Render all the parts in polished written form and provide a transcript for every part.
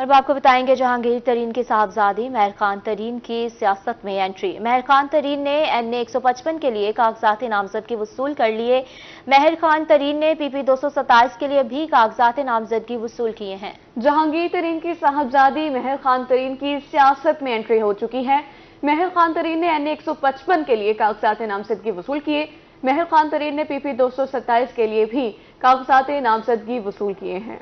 और अब आपको बताएंगे जहांगीर तरीन के साहबजादी मेहर खान तरीन की सियासत में एंट्री। मेहर खान तरीन ने NA 155 के लिए कागजात नामजदगी वसूल कर लिए। मेहर खान तरीन ने PP 227 के लिए भी कागजात नामजदगी वसूल किए हैं। जहांगीर तरीन की साहबजादी मेहर खान तरीन की सियासत में एंट्री हो चुकी है। मेहर खान तरीन ने NA 155 के लिए कागजात नामजदगी वसूल किए। मेहर खान तरीन ने PP 227 के लिए भी कागजात नामजदगी वसूल किए हैं।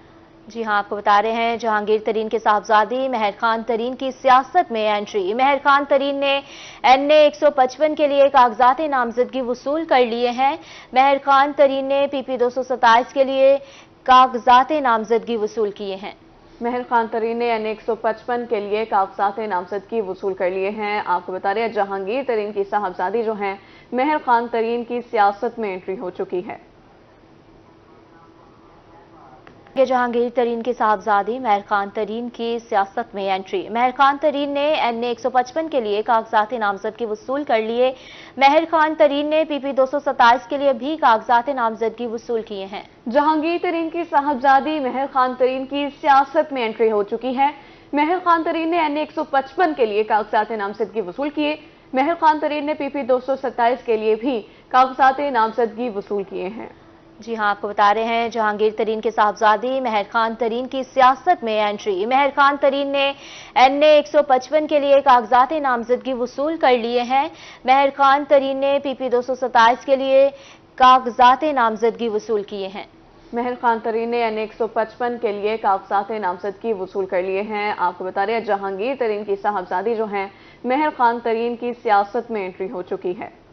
जी हाँ, आपको बता रहे हैं जहांगीर तरीन के साहबजादी मेहर खान तरीन की सियासत में एंट्री। मेहर खान तरीन ने NA 155 के लिए कागजात नामजदगी वसूल कर लिए हैं। मेहर खान तरीन ने PP 227 के लिए कागजात नामजदगी वसूल किए हैं। मेहर खान तरीन ने NA 155 के लिए कागजात नामजदगी वसूल कर लिए हैं। आपको बता रहे हैं जहांगीर तरीन की साहबजादी जो हैं मेहर खान तरीन की सियासत में एंट्री हो चुकी है। जहांगीर तरीन की साहबजादी मेहर खान तरीन की सियासत में एंट्री। मेहर खान तरीन ने NA 155 के लिए कागजात नामजदगी वसूल कर लिए। मेहर खान तरीन ने PP 227 के लिए भी कागजात नामजदगी वसूल किए हैं। जहांगीर तरीन की साहबजादी मेहर खान तरीन की सियासत में एंट्री हो चुकी है। मेहर खान तरीन ने NA 155 के लिए कागजात नामजदगी वसूल किए। मेहर खान तरीन ने PP 227 के लिए भी कागजात नामजदगी वसूल किए हैं। जी हाँ, आपको बता रहे हैं जहांगीर तरीन के साहबजादी मेहर खान तरीन की सियासत में एंट्री। मेहर खान तरीन ने NA 155 के लिए कागजात नामजदगी वसूल कर लिए हैं। मेहर खान तरीन ने PP 227 के लिए कागजात नामजदगी वसूल किए हैं। मेहर खान तरीन ने NA 155 के लिए कागजात नामजदगी वसूल कर लिए हैं। आपको बता रहे हैं जहांगीर तरीन की साहबजादी जो हैं मेहर खान तरीन की सियासत में एंट्री हो चुकी है।